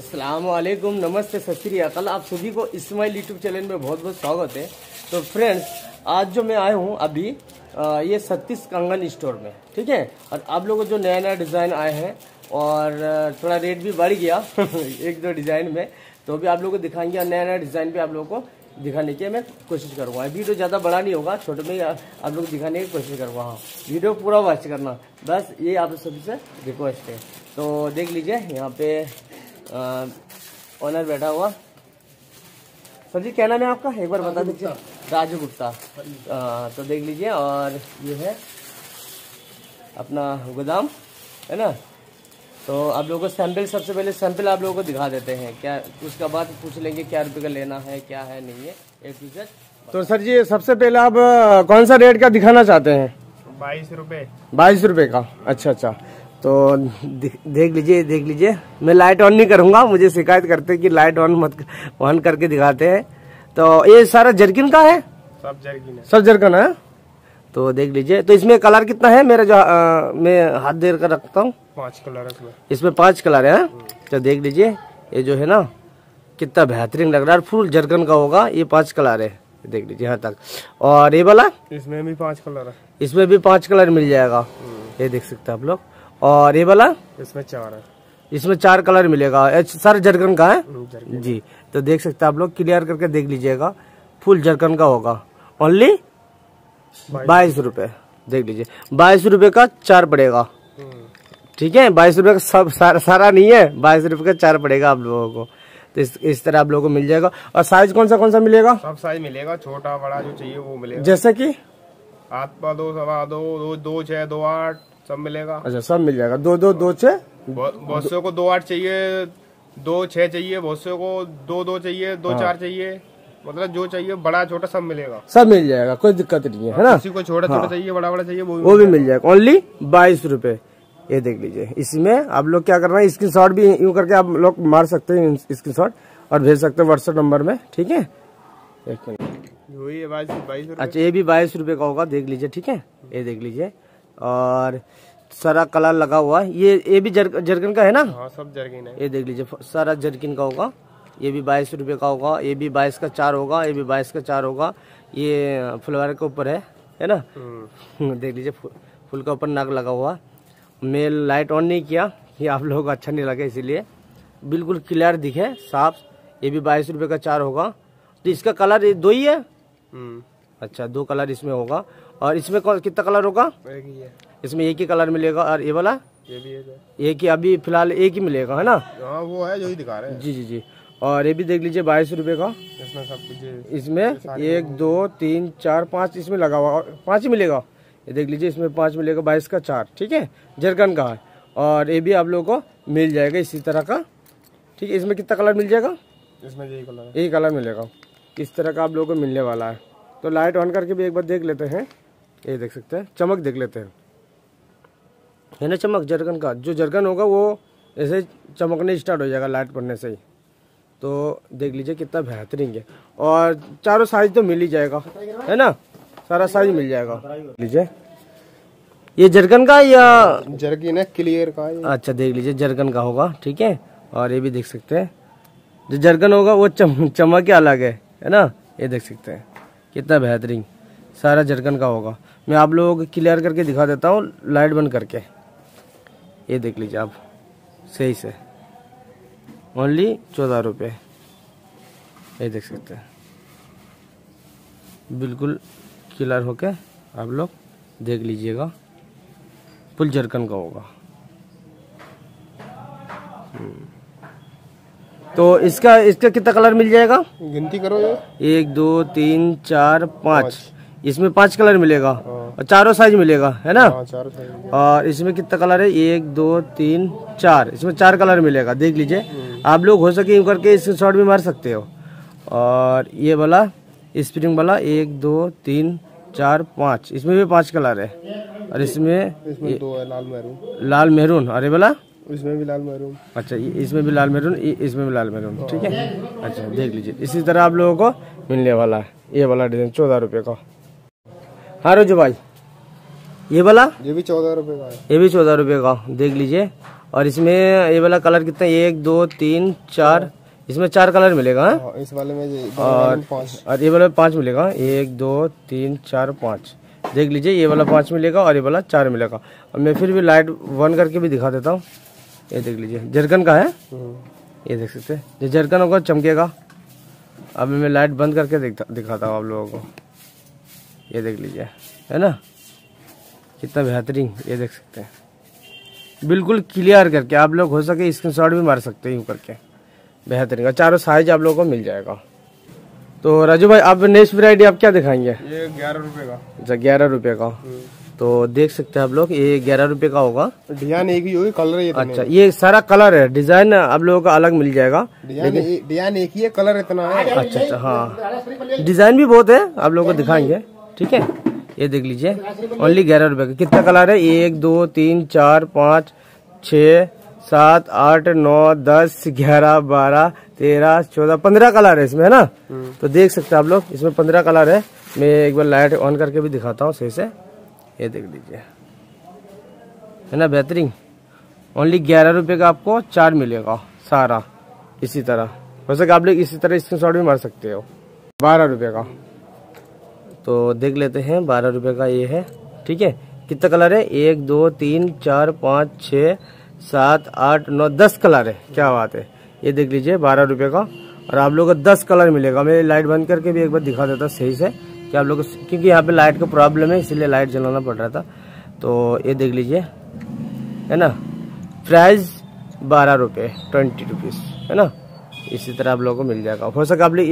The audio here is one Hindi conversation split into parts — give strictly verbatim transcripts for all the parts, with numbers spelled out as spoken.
अस्सलाम वालेकुम, नमस्ते, सत श्री अकाल। आप सभी को इस्माइल यूट्यूब चैनल में बहुत बहुत स्वागत है। तो फ्रेंड्स, आज जो मैं आया हूँ अभी आ, ये सतीश कंगन स्टोर में, ठीक है। और आप लोगों को जो नया नया डिज़ाइन आए हैं और थोड़ा रेट भी बढ़ गया एक दो डिज़ाइन में, तो भी आप लोगों को दिखाएंगे और नया नया डिज़ाइन भी आप लोगों को दिखाने की मैं कोशिश करूँगा। वीडियो ज़्यादा बड़ा नहीं होगा, छोटे में आप लोग दिखाने की कोशिश करूँगा। हाँ, वीडियो पूरा वॉच करना, बस ये आप सभी से रिक्वेस्ट है। तो देख लीजिए, यहाँ पे ऑनर बैठा हुआ। सर जी, क्या नाम है आपका, एक बार बता दीजिए। राजू गुप्ता। तो देख लीजिए, और ये है अपना गोदाम, है ना। तो आप लोगों को सैंपल, सबसे पहले सैंपल आप लोगों को दिखा देते हैं, क्या उसका बाद पूछ लेंगे क्या रुपये का लेना है, क्या है नहीं है, एक चीज। तो सर जी, सबसे पहले आप कौन सा रेट का दिखाना चाहते हैं? बाईस रुपये। बाईस रुपये का, अच्छा अच्छा। तो देख लीजिए, देख लीजिए, मैं लाइट ऑन नहीं करूँगा, मुझे शिकायत करते कि लाइट ऑन मत ऑन करके दिखाते हैं। तो ये सारा जर्किन का है, सब जर्किन है, सब जर्किन है। तो देख लीजिए, तो इसमें कलर कितना है? मेरा जो आ, मैं हाथ देर कर रखता हूँ, पांच कलर है इसमें, पांच कलर है। तो देख लीजिए, ये जो है ना, कितना बेहतरीन लग रहा है, फुल जर्किन का होगा। ये पाँच कलर है, देख लीजिए यहाँ तक। और ये वाला, इसमें भी पाँच कलर है, इसमें भी पाँच कलर मिल जाएगा, ये देख सकते हैं आप लोग। और ये वाला, इसमें चार है, इसमें चार कलर मिलेगा, सर जर्किन का है जी। तो देख सकते हैं आप लोग, क्लियर करके देख लीजिएगा, फुल जर्किन का होगा। ओनली बाईस रुपये, देख लीजिए, बाईस रुपये का चार पड़ेगा, ठीक है। बाईस रुपये का सब सारा, सारा नहीं है, बाईस रुपये का चार पड़ेगा आप लोगों को। तो इस, इस तरह आप लोगों को मिल जाएगा। और साइज कौन सा कौन सा मिलेगा? सब साइज मिलेगा, छोटा बड़ा जो चाहिए वो मिलेगा। जैसे कि हाथ पा दो, सवा दो, दो छः, दो आठ, सब मिलेगा। अच्छा, सब मिल जाएगा। दो दो दो छः, बहुतों को दो आठ चाहिए, दो छः चाहिए, बहुतों को दो दो चाहिए, दो हाँ। चार चाहिए, मतलब जो चाहिए बड़ा छोटा सब मिलेगा, सब मिल जाएगा, कोई दिक्कत नहीं है, है ना। किसी को छोटा छोटा हाँ। चाहिए, बड़ा बड़ा चाहिए, वो भी वो भी मिल जाएगा। ओनली बाईस रुपए, ये देख लीजिए। इसमें आप लोग क्या करना है, स्क्रीन शॉट भी यूँ करके आप लोग मार सकते हैं, स्क्रीन शॉट, और भेज सकते हैं व्हाट्सएप नंबर में, ठीक है। अच्छा, ये भी बाईस रुपये का होगा, देख लीजिए, ठीक है, ये देख लीजिए। और सारा कलर लगा हुआ है, ये ये भी जर्किन का है ना। हाँ, सब जर्किन है। ये देख लीजिए, सारा जर्किन का होगा। ये भी बाईस रुपये का होगा, ये भी बाईस का चार होगा, ये भी बाईस का चार होगा। ये फ्लावर के ऊपर है, है ना। देख लीजिए, फूल का ऊपर नाक लगा हुआ। मैं लाइट ऑन नहीं किया, ये आप लोगों को अच्छा नहीं लगे, इसीलिए बिल्कुल क्लियर दिखे, साफ। ये भी बाईस रुपये का चार होगा। तो इसका कलर दो ही है, अच्छा, दो कलर इसमें होगा। और इसमें कितना कलर होगा? एक ही है, इसमें एक ही कलर मिलेगा। और ये वाला, ये भी है, एक ही, अभी फिलहाल एक ही मिलेगा, है ना। हाँ, वो है जो ही दिखा रहे हैं, जी जी जी। और ये भी देख लीजिए, बाईस रुपए का। इसमें सब कुछ, इसमें एक दो तीन चार पाँच, इसमें लगा हुआ पाँच ही मिलेगा। ये देख लीजिए, इसमें पाँच मिलेगा, बाईस का चार, ठीक है, जर्किन का है। और ये भी आप लोगों को मिल जाएगा इसी तरह का, ठीक है। इसमें कितना कलर मिल जाएगा? इसमें यही कलर, यही कलर मिलेगा। इस तरह का आप लोगों को मिलने वाला है। तो लाइट ऑन करके भी एक बार देख लेते हैं, ये देख सकते हैं, चमक देख लेते हैं, है ना। चमक जर्किन का, जो जर्किन होगा वो ऐसे चमकने स्टार्ट हो जाएगा लाइट पड़ने से ही। तो देख लीजिए, कितना बेहतरीन है। और चारों साइज तो मिल ही जाएगा, है ना, सारा साइज मिल जाएगा। देख लीजिए, ये जर्किन का या जर्किन है क्लियर का है। अच्छा, देख लीजिए, जर्किन का होगा, ठीक है। और ये भी देख सकते हैं, जो जर्किन होगा वो चम, चमक के अलग है, है ना। ये देख सकते हैं, कितना बेहतरीन, सारा जर्किन का होगा। मैं आप लोगों को क्लियर करके दिखा देता हूँ, लाइट बंद करके। ये देख लीजिए आप, सही से, ओनली चौदह रुपये, ये देख सकते हैं। बिल्कुल क्लियर होके आप लोग देख लीजिएगा, फुल जर्किन का होगा। तो इसका इसका कितना कलर मिल जाएगा? गिनती करो, ये एक दो तीन चार पाँच, इसमें पांच कलर मिलेगा और चारों साइज मिलेगा, है ना। और इसमें कितना कलर है? एक दो तीन चार, इसमें चार कलर मिलेगा। देख लीजिए, आप लोग हो सके यूँ करके स्क्रीन शॉट भी मार सकते हो। और ये वाला स्प्रिंग वाला, एक दो तीन चार पाँच, इसमें भी पांच कलर है। और इसमें, इसमें दो है, लाल मेहरून, लाल मेहरून। अरे वाला, इसमें भी लाल मेहरून। अच्छा, इसमें भी लाल मेहरून, इसमें भी लाल मेहरून, ठीक है। अच्छा, देख लीजिए, इसी तरह आप लोगों को मिलने वाला है। ये वाला डिजाइन चौदह रुपये का। हाँ रोजू भाई, ये वाला, ये भी चौदह रुपये का है, ये भी चौदह रुपये का, देख लीजिए। और इसमें ये वाला कलर कितना, एक दो तीन चार, इसमें चार कलर मिलेगा। हाँ इस वाले में ये, और, और ये वाला पाँच मिलेगा, एक दो तीन चार पाँच, देख लीजिए ये वाला पाँच मिलेगा और ये वाला चार मिलेगा। और मैं फिर भी लाइट वन करके भी दिखा देता हूँ, ये देख लीजिए जरकन का है, ये देख सकते हैं, ये जरकन होगा चमकेगा। अब मैं लाइट बंद करके दिखाता हूँ आप लोगों को, ये देख लीजिए है ना कितना बेहतरीन, ये देख सकते हैं बिल्कुल क्लियर करके। आप लोग हो सके स्क्रीनशॉट भी मार सकते हैं यूँ करके, बेहतरीन का चारों साइज आप लोगों को मिल जाएगा। तो राजू भाई आप नेक्स्ट वैरायटी आप क्या दिखाएंगे? ये ग्यारह रुपए का। अच्छा ग्यारह रुपए का, तो देख सकते हैं आप लोग ये ग्यारह रुपए का होगा। डिजाइन एक ही होगी, कलर ये। अच्छा ये सारा कलर है, डिजाइन आप लोगों का अलग मिल जाएगा, डिजाइन एक ही है, कलर इतना है। अच्छा अच्छा हाँ, डिजाइन भी बहुत है, आप लोगों को दिखाएंगे ठीक है। ये देख लीजिए ओनली ग्यारह रुपए का। कितना कलर है? एक दो तीन चार पाँच छः सात आठ नौ दस ग्यारह बारह तेरह चौदह पंद्रह कलर है इसमें है ना। तो देख सकते हैं आप लोग इसमें पंद्रह कलर है। मैं एक बार लाइट ऑन करके भी दिखाता हूँ सही से, ये देख लीजिए है ना बेहतरीन। ओनली ग्यारह रुपये का आपको चार मिलेगा सारा। इसी तरह वैसे आप लोग इसी तरह स्क्रीनशॉट भी मार सकते हो। बारह रुपये का तो देख लेते हैं, बारह रुपये का ये है ठीक है। कितना कलर है? एक दो तीन चार पाँच छः सात आठ नौ दस कलर है, क्या बात है। ये देख लीजिए बारह रुपए का, और आप लोगों को दस कलर मिलेगा। मैं लाइट बंद करके भी एक बार दिखा देता सही से कि आप लोग, क्योंकि यहाँ पे लाइट का प्रॉब्लम है इसलिए लाइट जलाना पड़ रहा था। तो ये देख लीजिए है ना, प्राइस बारह रुपये ट्वेंटी रुपीज़ है ना। इसी तरह आप लोगों को मिल जाएगा। हो सके आप लोग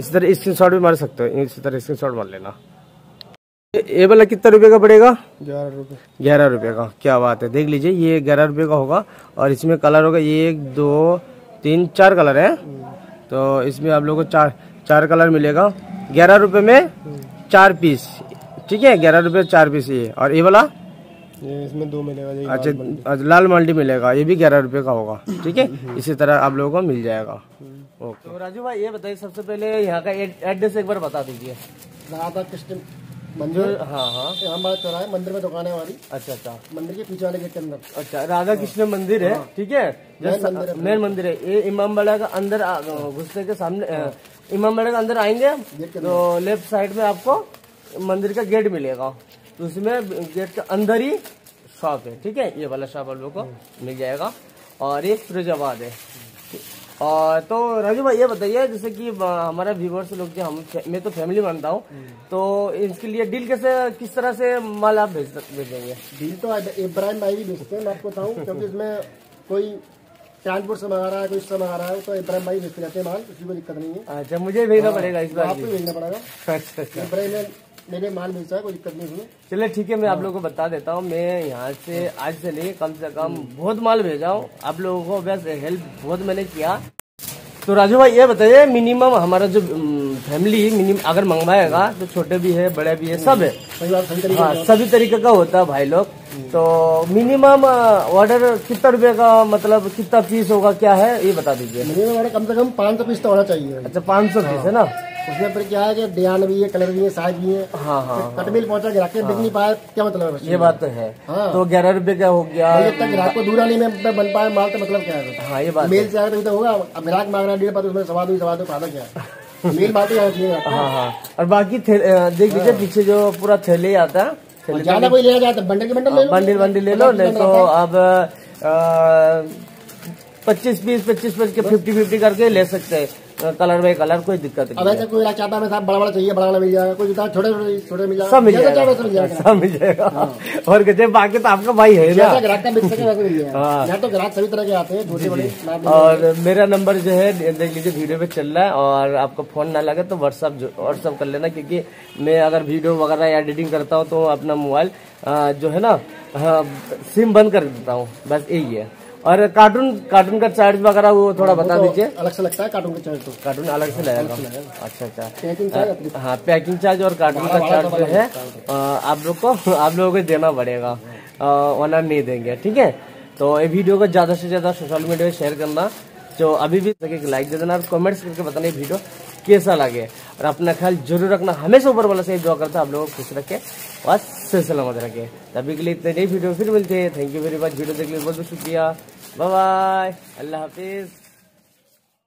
इसी तरह स्क्रीन शॉट भी मार सकते हो, इसी तरह स्क्रीन शॉट मार लेना। ये वाला कितना रुपए का पड़ेगा? ग्यारह रुपए। ग्यारह रुपए का, क्या बात है। देख लीजिए ये ग्यारह रुपए का होगा और इसमें कलर होगा एक दो तीन चार कलर है। तो इसमें आप लोगों को चार चार कलर मिलेगा ग्यारह रुपए में, चार पीस ठीक है। ग्यारह रुपए चार पीस ये। और ये वाला ये इसमें दो मिलेगा। अच्छा लाल मल्टी मिलेगा, ये भी ग्यारह रुपए का होगा ठीक है। इसी तरह आप लोगों को मिल जाएगा। ओके तो राजू भाई ये बताइए सबसे पहले यहाँ का एड्रेस एक बार बता दीजिए। राधा कृष्ण मंदिर, हाँ हाँ इमामबाड़ा चौराहे मंदिर में दुकान है हमारी। अच्छा अच्छा, मंदिर के पीछे वाले गेट के अंदर। अच्छा राधा कृष्ण मंदिर है ठीक है, मेन मंदिर है ये। इमामबाड़ा का अंदर घुसने के सामने, इमामबाड़ा के अंदर आएंगे तो लेफ्ट साइड में आपको मंदिर का गेट मिलेगा, तो उसमें गेट के अंदर ही शॉप है ठीक है। ये वाला शॉप आप लोग को मिल जाएगा। और ये फिरोजाबाद है। और तो राजू भाई ये बताइए जैसे कि हमारे व्यूवर्स लोग जो, हम मैं तो फैमिली मानता हूँ, तो इसके लिए डील कैसे, किस तरह से माल आप भेज भेजेंगे? डील तो इब्राहिम भाई भी भेजते हैं, मैं आपको बताऊँ, क्योंकि इसमें कोई कानपुर से मंगा रहा है, कोई इससे मंगा रहा है, तो इब्राहिम भाई भेजते रहते हैं माल, किसी को दिक्कत नहीं है। अच्छा मुझे भेजना पड़ेगा इस बार? आपको भेजना पड़ेगा। अच्छा इब्राहिम मेरे माल भेजा है, कोई दिक्कत नहीं हुई। चलिए ठीक है, मैं आप लोगों को बता देता हूँ, मैं यहाँ से आज से नहीं कम से कम बहुत माल भेजा हूँ आप लोगों को, बस हेल्प बहुत मैंने किया। तो राजू भाई ये बताइए मिनिमम हमारा जो फैमिली मिनिमम अगर मंगवाएगा तो छोटे भी है बड़े भी है सब है, हाँ सभी तरीके का होता है भाई लोग। तो मिनिमम ऑर्डर कितना रुपए का, मतलब कितना पीस होगा क्या है ये बता दीजिए। मिनिमम ऑर्डर कम से कम पाँच सौ पीस तो होना चाहिए। अच्छा पाँच सौ पीस है ना, उसमें पर क्या है कि डिजाइन भी है, कलर भी है, साइज भी है। हाँ हाँ कटमिल पहुँचा ग्राहक देख नहीं पाया, क्या मतलब है, ये बात तो है। हाँ। तो ग्यारह रुपए का हो गया, जब तक ग्राहक को दूरा नहीं मैं बन पाया माल तो मतलब क्या है। हाँ ये बात मेल से आएगा तो होगा, अब ग्राहक मांग रहा है डेढ़ पाँच, उसमें सवा दो सवा दो फायदा क्या है, मेल बात ही होती है। हाँ हाँ और बाकी देख लीजिए पीछे जो पूरा थैले आता है, ज्यादा कोई ले जाता है बंडल के बंडल बंडल बंडल ले लो, नहीं तो अब पच्चीस पीस पच्चीस पीस के फिफ्टी फिफ्टी करके ले सकते हैं, कलर बाई कलर कोई दिक्कत नहीं। अब कोई चाहता है बड़ा बड़ा चाहिए बड़ा बड़ा मिल जाएगा, कोई छोटे छोटे मिल जाएगा, सब मिल जाएगा, सब मिल जाएगा। और कहते हैं बाकी तो आपका भाई है ना, ग्राहक का मिल सकेगा यहाँ तो ग्राहक सभी तरह के आते हैं छोटे बड़े। और मेरा नंबर जो है देख लीजिए वीडियो पे चल रहा है, और आपको फोन ना लगे तो व्हाट्सअप व्हाट्सअप कर लेना, क्योंकि मैं अगर वीडियो वगैरह एडिटिंग करता हूँ तो अपना मोबाइल जो है ना सिम बंद कर देता हूँ, बस यही है। और कार्टून कार्टून का चार्ज वगैरह वो थोड़ा बता तो दीजिए। अलग से लगता है कार्टून का चार्ज, तो कार्टून अलग से लगेगा। अच्छा अच्छा पैकिंग चार्ज, हाँ पैकिंग चार्ज और कार्टून का चार्ज जो है आप लोग को आप लोगों को देना पड़ेगा, वरना नहीं देंगे ठीक है। तो ये वीडियो को ज्यादा से ज्यादा सोशल मीडिया में शेयर करना, जो अभी भी लाइक दे देना और कमेंट्स करके बताना ये वीडियो कैसा लगे। और अपना ख्याल जरूर रखना, हमेशा ऊपर वाला से दुआ करता है आप लोगों को खुश रखे और सही सलामत रखे। तभी के लिए इतने नई वीडियो फिर मिलते हैं। Thank you very much, video देखने के लिए बहुत बहुत शुक्रिया। बाय बाय, अल्लाह हाफिज़।